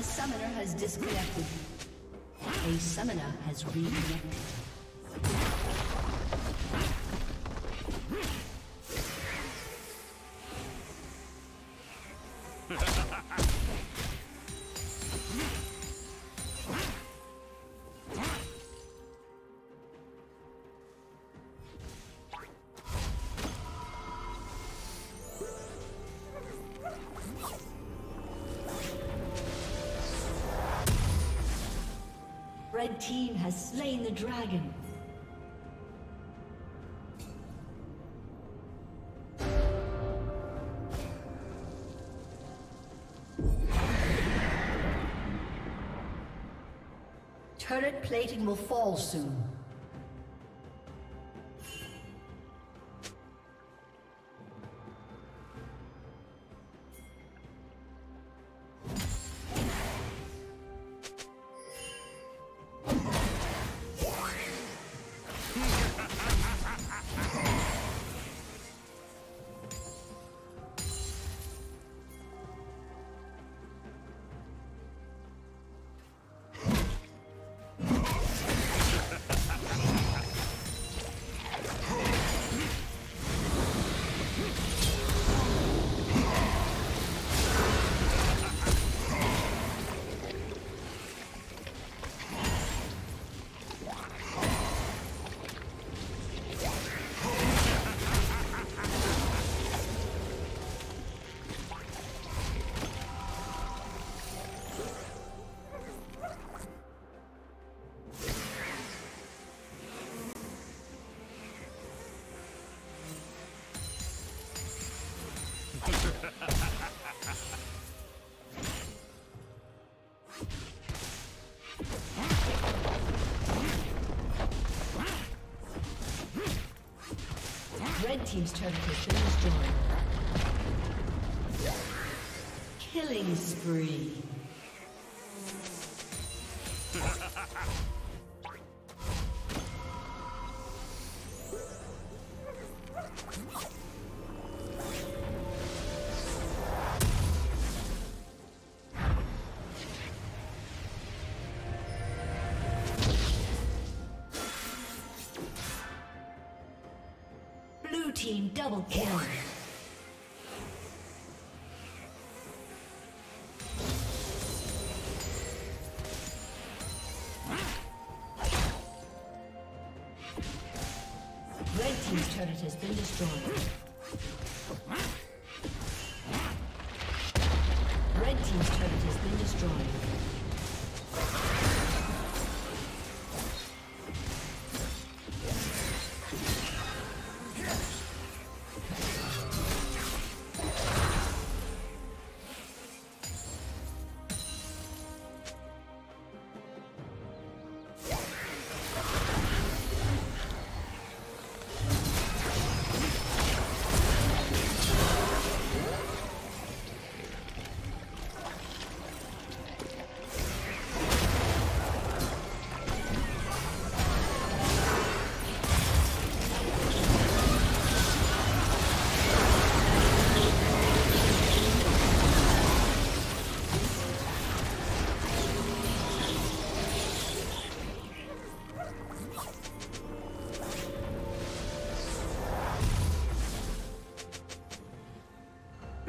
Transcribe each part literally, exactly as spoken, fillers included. A summoner has disconnected. A summoner has reconnected. Red team has slain the dragon. Turret plating will fall soon. Red team's turret has been destroyed. Killing spree. Team double kill. Red team's turret has been destroyed. Red team's turret has been destroyed.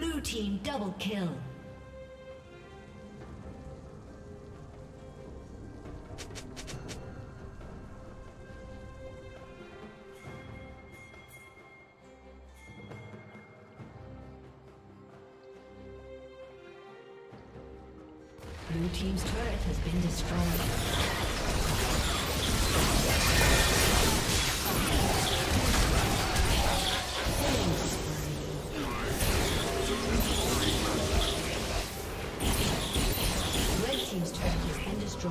Blue team double kill. Blue team's turret has been destroyed. Red team's turret has been destroyed.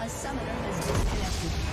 A summoner has disconnected.